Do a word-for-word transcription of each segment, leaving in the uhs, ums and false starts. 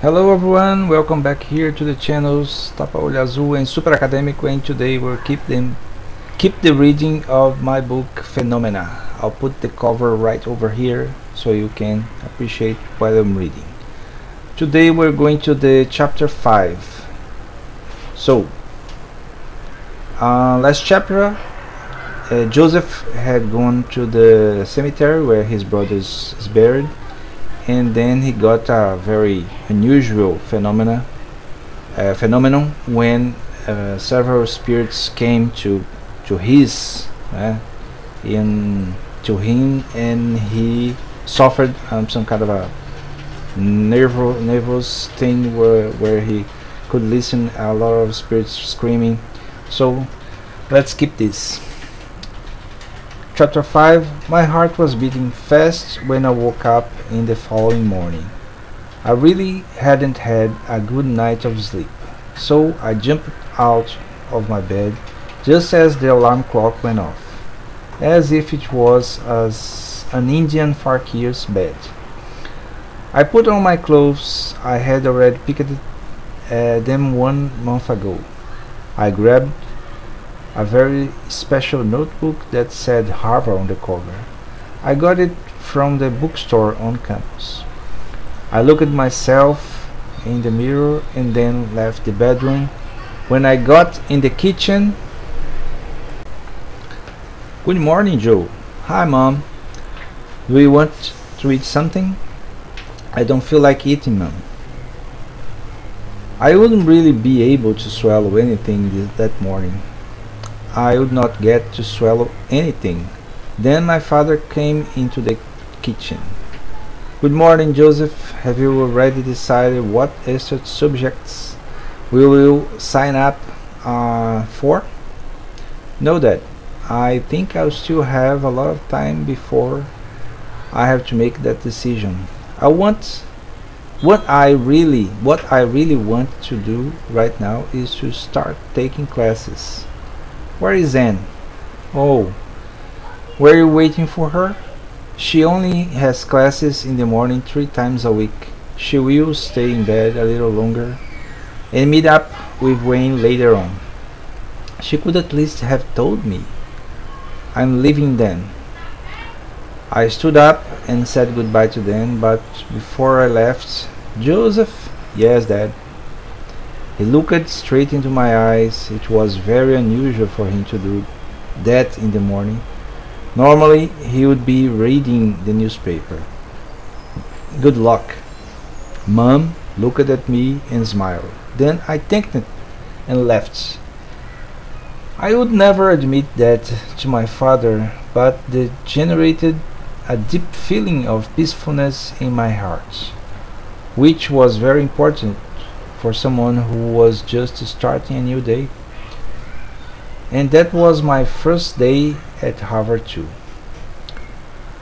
Hello everyone, welcome back here to the channels Tapa Olho Azul and Super Academic, and today we'll keep them keep the reading of my book Phenomena. I'll put the cover right over here so you can appreciate what I'm reading. Today we're going to the chapter five. So uh, last chapter uh, Joseph had gone to the cemetery where his brother is buried, and then he got a very unusual phenomena, uh, phenomenon when uh, several spirits came to to his uh, in to him, and he suffered um, some kind of a nervous nervous thing where where he could listen a lot of spirits screaming. So let's keep this. Chapter five. My heart was beating fast when I woke up in the following morning. I really hadn't had a good night of sleep, so I jumped out of my bed just as the alarm clock went off, as if it was as an Indian fakir's bed. I put on my clothes. I had already picked uh, them one month ago. I grabbed a very special notebook that said Harvard on the cover. I got it from the bookstore on campus. I looked at myself in the mirror and then left the bedroom. When I got in the kitchen, "Good morning, Joe." "Hi, Mom." "Do you want to eat something?" "I don't feel like eating, Mom." I wouldn't really be able to swallow anything th that morning. I would not get to swallow anything. Then my father came into the kitchen. "Good morning, Joseph. Have you already decided what research subjects we will sign up uh, for?" "No, Dad. I think I'll still have a lot of time before I have to make that decision. I want what I really what I really want to do right now is to start taking classes." "Where is Anne?" "Oh, were you waiting for her? She only has classes in the morning three times a week. She will stay in bed a little longer and meet up with Wayne later on. She could at least have told me. I'm leaving then." I stood up and said goodbye to Dan, but before I left, "Joseph." "Yes, Dad." He looked straight into my eyes. It was very unusual for him to do that in the morning. Normally, he would be reading the newspaper. "Good luck." Mom looked at me and smiled. Then I thanked him and left. I would never admit that to my father, but it generated a deep feeling of peacefulness in my heart, which was very important for someone who was just starting a new day. And that was my first day at Harvard too.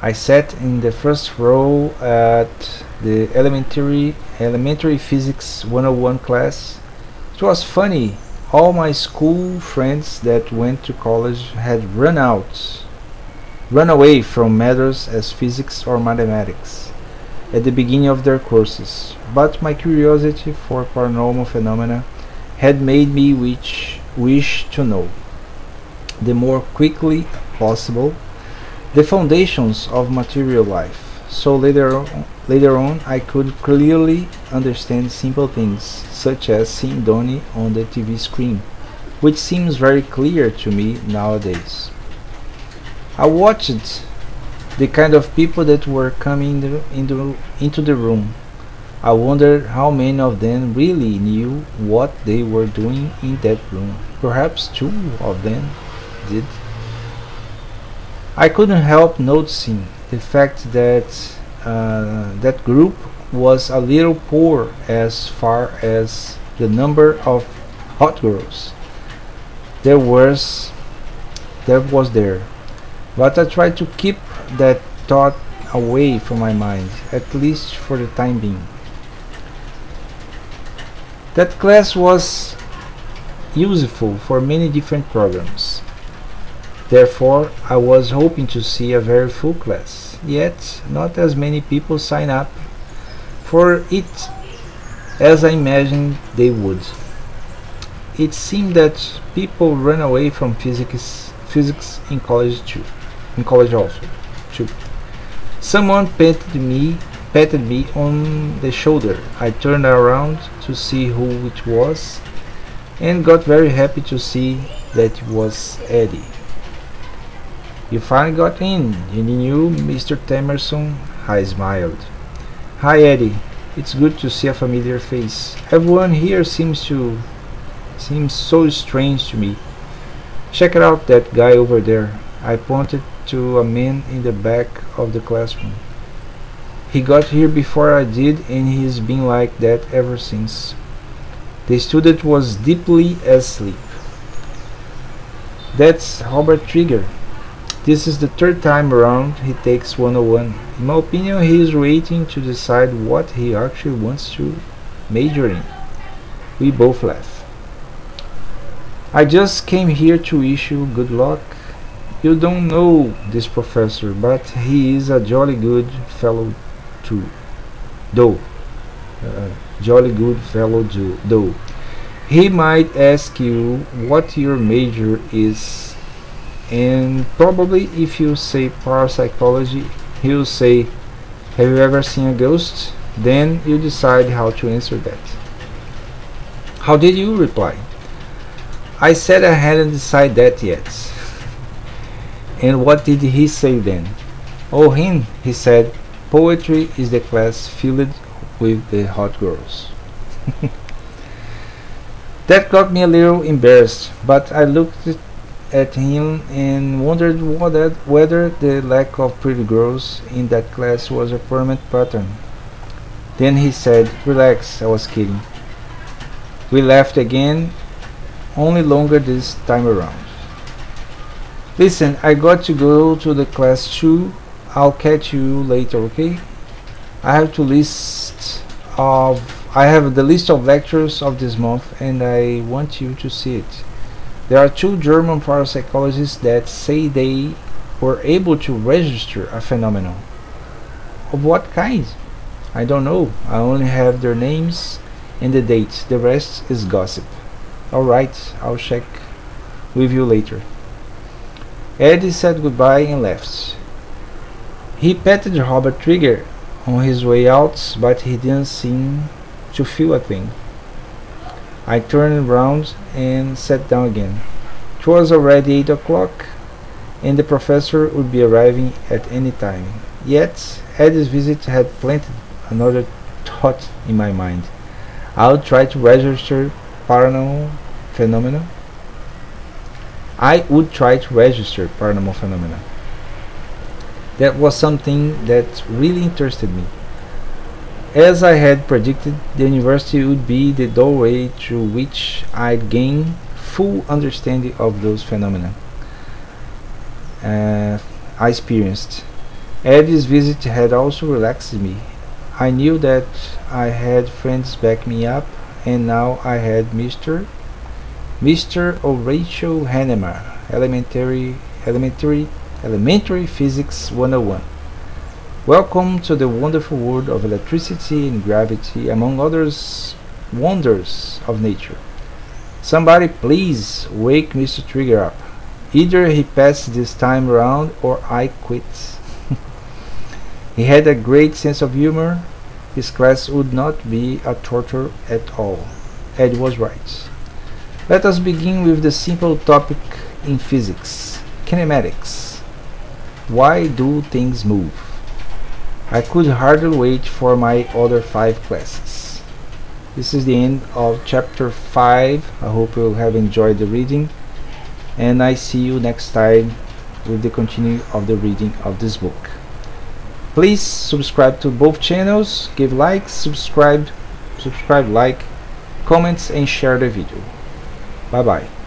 I sat in the first row at the elementary elementary physics one oh one class. It was funny. All my school friends that went to college had run out run away from matters as physics or mathematics at the beginning of their courses, but my curiosity for paranormal phenomena had made me wish, wish to know, the more quickly possible, the foundations of material life, so later on, later on I could clearly understand simple things, such as seeing Donnie on the T V screen, which seems very clear to me nowadays. I watched the kind of people that were coming the, in the, into the room. I wondered how many of them really knew what they were doing in that room. Perhaps two of them did. I couldn't help noticing the fact that uh, that group was a little poor as far as the number of hot girls there was, there was there, but I tried to keep that thought away from my mind, at least for the time being. That class was useful for many different programs. Therefore, I was hoping to see a very full class, yet not as many people sign up for it as I imagined they would. It seemed that people ran away from physics physics in college too. In college also too. Someone patted me patted me on the shoulder. I turned around to see who it was and got very happy to see that it was Eddie. You finally got in, and you, Mister Tamerson, I smiled. Hi Eddie, it's good to see a familiar face. Everyone here seems to seems so strange to me. Check it out, that guy over there. I pointed to a man in the back of the classroom. He got here before I did, and he's been like that ever since. The student was deeply asleep. That's Robert Trigger. This is the third time around he takes one oh one. In my opinion, he is waiting to decide what he actually wants to major in. We both laugh. I just came here to wish you good luck. You don't know this professor, but he is a jolly good fellow too. Though. Uh, jolly good fellow do, though. He might ask you what your major is, and probably if you say parapsychology, he'll say, have you ever seen a ghost? Then you decide how to answer that. How did you reply? I said I hadn't decided that yet. And what did he say then? Oh, him, he said, poetry is the class filled with the hot girls. That got me a little embarrassed, but I looked at him and wondered whether, whether the lack of pretty girls in that class was a permanent pattern. Then he said, relax, I was kidding. We laughed again, only longer this time around. Listen, I got to go to the class too. I'll catch you later, okay? I have to list of I have the list of lectures of this month, and I want you to see it. There are two German parapsychologists that say they were able to register a phenomenon. Of what kind? I don't know. I only have their names and the dates. The rest is gossip. Alright, I'll check with you later. Eddie said goodbye and left. He patted Robert Trigger on his way out, but he didn't seem to feel a thing. I turned round and sat down again. It was already eight o'clock, and the professor would be arriving at any time. Yet, Eddie's visit had planted another thought in my mind. I'll try to register paranormal phenomena. I would try to register paranormal phenomena. That was something that really interested me. As I had predicted, the university would be the doorway through which I'd gain full understanding of those phenomena uh, I experienced. Eddie's visit had also relaxed me. I knew that I had friends back me up, and now I had Mister Mister O'Rachel Hanema, elementary, elementary, elementary physics one oh one. Welcome to the wonderful world of electricity and gravity, among others wonders of nature. Somebody please wake Mister Trigger up. Either he passed this time around, or I quit. He had a great sense of humor. His class would not be a torture at all. Ed was right. Let us begin with the simple topic in physics, kinematics. Why do things move? I could hardly wait for my other five classes. This is the end of chapter five. I hope you have enjoyed the reading, and I see you next time with the continuing of the reading of this book. Please subscribe to both channels, give likes, subscribe, subscribe, like, comments, and share the video. Bye bye.